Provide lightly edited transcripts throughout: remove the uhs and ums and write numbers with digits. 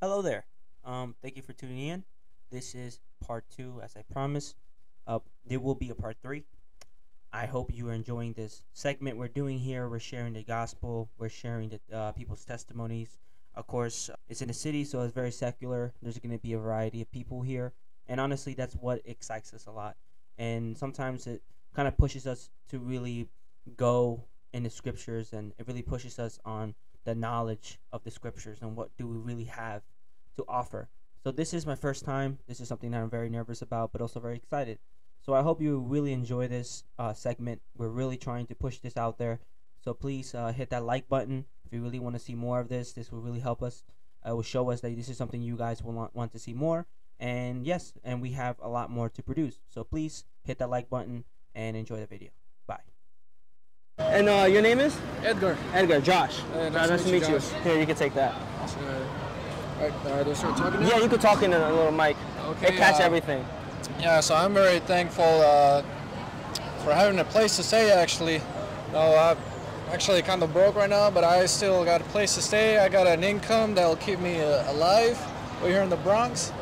Hello there. Thank you for tuning in. This is part 2, as I promised. There will be a part 3. I hope you are enjoying this segment we're doing here. We're sharing the gospel. We're sharing the people's testimonies. Of course, it's in the city, so it's very secular. There's going to be a variety of people here. And honestly, that's what excites us a lot. And sometimes it kind of pushes us to really go in the scriptures, and it really pushes us on the knowledge of the scriptures and what do we really have to offer. So this is my first time. This is something that I'm very nervous about, but also very excited. So I hope you really enjoy this segment. We're really trying to push this out there. So please hit that like button if you really want to see more of this. This will really help us. It will show us that this is something you guys will want to see more. And yes, and we have a lot more to produce. So please hit that like button and enjoy the video. And your name is? Edgar. Edgar, Josh. Nice to meet you. Josh. Here, you can take that. Do I start talking now? Yeah, you can talk into the little mic. Okay. It catch everything. Yeah, so I'm very thankful for having a place to stay, actually. No, I'm actually kind of broke right now, but I still got a place to stay. I got an income that will keep me alive. We're here in the Bronx.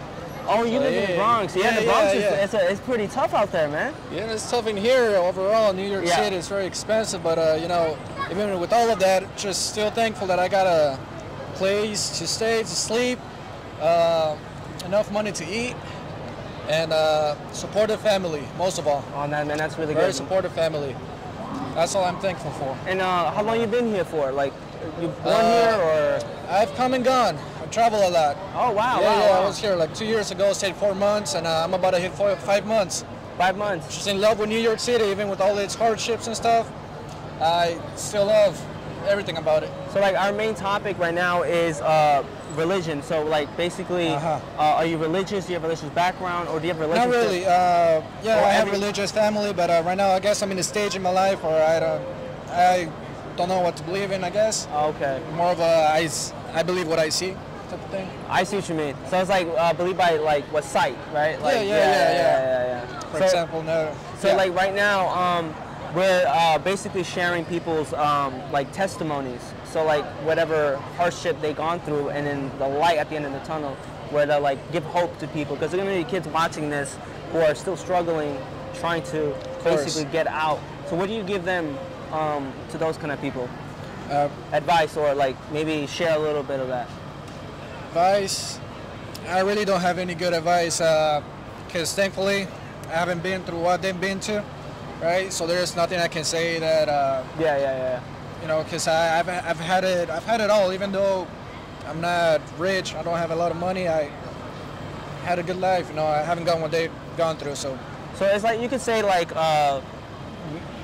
Oh, you live in the Bronx. Yeah, the Bronx it's pretty tough out there, man. Yeah, it's tough in here overall. New York City is very expensive, but you know, even with all of that, just still thankful that I got a place to stay, to sleep, enough money to eat, and supportive family, most of all. Oh, man, that's really good. Very supportive family. That's all I'm thankful for. And how long you been here for? Like, you born here or? I've come and gone. Travel a lot. Oh, wow. Yeah, wow. I was here like 2 years ago, stayed 4 months, and I'm about to hit 5 months. 5 months. Just in love with New York City, even with all its hardships and stuff. I still love everything about it. So, like, our main topic right now is religion. So, like, basically, are you religious? Do you have a religious background, or do you have religion? Not really. Yeah, I have a religious family, but right now I guess I'm in a stage in my life where I don't know what to believe in, I guess. Okay. More of a, I believe what I see. Type of thing. I see what you mean. So it's like believe by like what sight, right? Like, yeah. For example, no. So like right now, we're basically sharing people's like testimonies. So like whatever hardship they've gone through, and then the light at the end of the tunnel, where they like give hope to people, because there's gonna be kids watching this who are still struggling, trying to basically get out. So what do you give them to those kind of people? Advice, or like maybe share a little bit of that. Advice, I really don't have any good advice, because thankfully I haven't been through what they've been to, right? So there's nothing I can say that you know, because I've had it all. Even though I'm not rich, I don't have a lot of money, I had a good life, you know. I haven't gotten what they've gone through. So it's like you could say like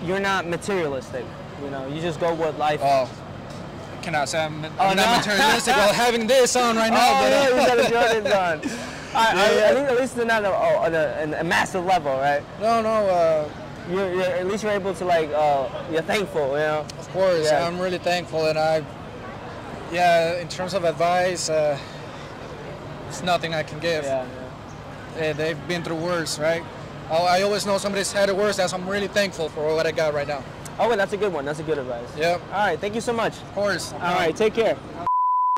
you're not materialistic, you know, you just go with life. Cannot say I'm not materialistic while having this on right now. You got a Jordan on. At least they're not on a massive level, right? No, no. You're at least you're able to like you're thankful, you know. Of course, yeah. I'm really thankful, and in terms of advice, it's nothing I can give. Yeah, they've been through worse, right? I always know somebody's had it worse, so I'm really thankful for what I got right now. Oh, well, that's a good one. That's a good advice. Yep. All right. Thank you so much. Of course. All right. Take care.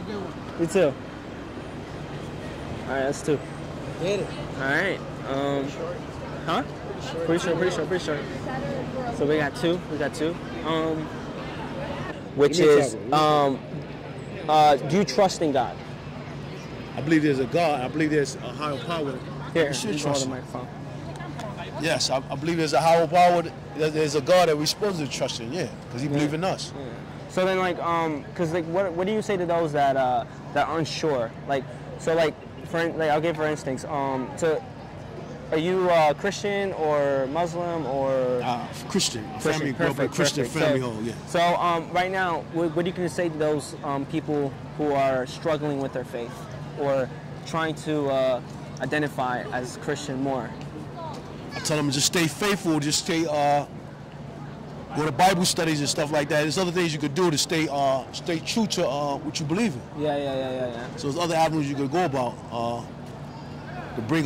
You too. All right. That's two. Did it. All right. Pretty short. So we got two. Which is, do you trust in God? I believe there's a God. I believe there's a higher power. Here, you trust the microphone. Yes, I believe there's a higher power. There's a God that we're supposed to trust in, because He believes in us. Yeah. So then, like, because like, what do you say to those that that aren't sure? Like, so like, I'll give for instance, are you Christian or Muslim or Christian? Family grew up in Christian family home. Yeah. So right now, what do you say to those people who are struggling with their faith or trying to identify as Christian more? I tell them just stay faithful, just stay, go to Bible studies and stuff like that. There's other things you could do to stay true to what you believe in. Yeah. So there's other avenues you could go about to bring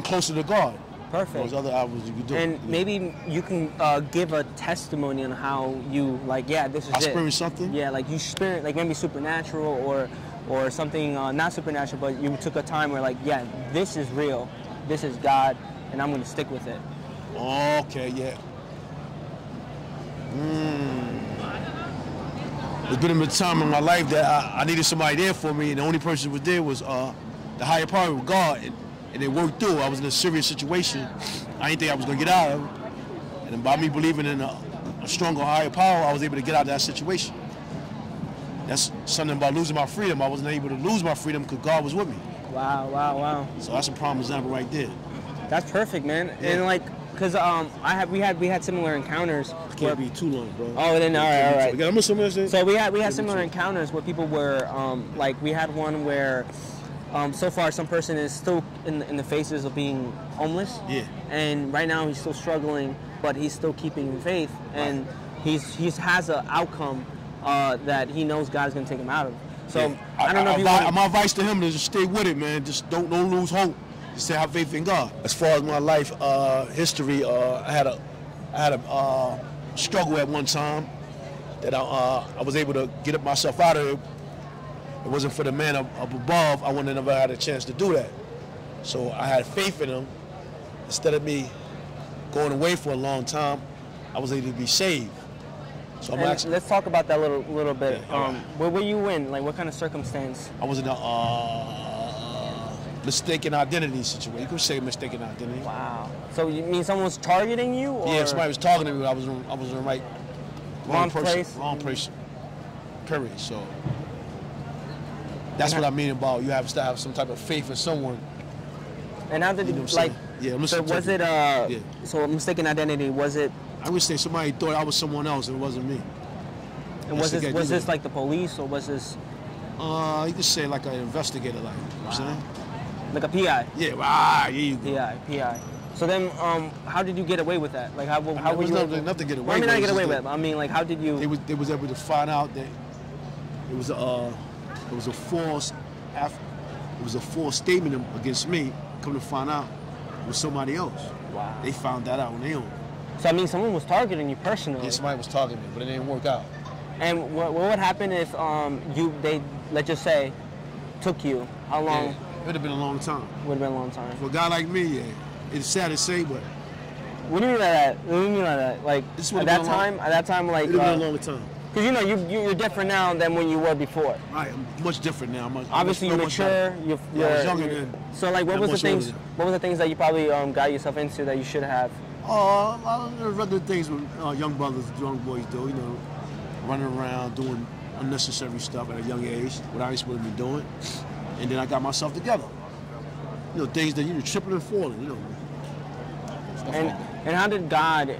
closer to God. Perfect. There's other avenues you could do. And maybe you can give a testimony on how you, like, this is it. I experienced something? Yeah, like you maybe supernatural or or something not supernatural, but you took a time where like, yeah, this is real, this is God, and I'm going to stick with it. Okay, yeah. There's been a time in my life that I needed somebody there for me, and the only person who was there was the higher power, with God, and it worked through. I was in a serious situation. I didn't think I was going to get out of it. And by me believing in a stronger, higher power, I was able to get out of that situation. That's something about losing my freedom. I wasn't able to lose my freedom because God was with me. Wow, wow, wow. So that's a prime example right there. That's perfect, man. Yeah. And like, cause we had similar encounters. I can't be too long, bro. Oh, then all right. So we had similar encounters where people were like, we had one where so far some person is still in the phases of being homeless. Yeah. And right now he's still struggling, but he's still keeping faith, and he's has an outcome that he knows God's gonna take him out of. So yeah. I don't know. My advice to him is just stay with it, man. Just don't lose hope. Just have faith in God. As far as my life history, I had a struggle at one time that I was able to get myself out of it. It wasn't for the man up above, I wouldn't have ever had a chance to do that. So I had faith in him. Instead of me going away for a long time, I was able to be saved. So I'm actually, let's talk about that little bit. Yeah, where were you in? Like, what kind of circumstance? I was in a mistaken identity situation. You could say mistaken identity. Wow. So you mean someone was targeting you? Or? Yeah, somebody was targeting me. I was in the right, wrong person, place. Wrong person. Period. So that's what I mean about you have to have some type of faith in someone. And how did you like? Yeah, so was it so mistaken identity? Was it? I would say somebody thought I was someone else and it wasn't me. And was this like the police or was this? You could say like an investigator, like you know what I'm saying? Like a PI. Yeah, wow, here you go. PI. So then, how did you get away with that? Like how was you? Nothing to get away. Well, I mean, not get away with it. I mean, like how did you? They was able to find out that it was a false statement against me. Come to find out, it was somebody else. Wow. They found that out on their own. So I mean, someone was targeting you personally. Yeah, somebody was targeting me, but it didn't work out. And what would happen if they, let's just say, took you? How long? Yeah, it would have been a long time. Would have been a long time. For a guy like me, yeah, it's sad to say, but. What do you mean by that? What do you mean by that? Like at that time, like. It would have been a long time. Because you know you're different now than when you were before. Right, I'm much different now. Obviously, you're mature. I was younger then. So like, what was the things that you probably got yourself into that you should have? Oh, there's other things young brothers, young boys do. You know, running around doing unnecessary stuff at a young age, what I ain't supposed to be doing. And then I got myself together. You know, things that you're tripping and falling. You know. And how did God,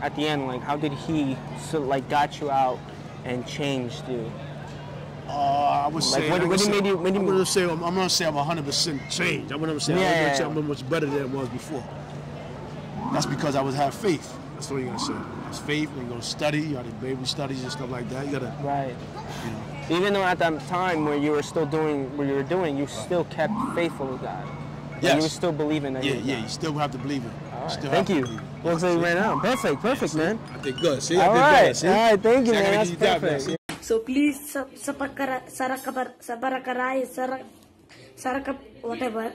at the end, like how did He like got you out? And changed you? I would say. Like, what made you? I'm gonna say I'm not say I'm 100% changed. I'm gonna say I'm much better than I was before. That's because I was have faith. That's what you're gonna say. It's faith. And you're gonna study. You gotta Bible studies and stuff like that. You gotta. Right. You know. Even though at that time where you were still doing what you were doing, you still kept faithful to God. Yes. And you were still believing that. Yeah, yeah. You still have to believe it. All right. Thank you. Looks like right now. Perfect, perfect, man. I think good. See, I think good. See? All right, thank you, man. That's perfect. So please, whatever.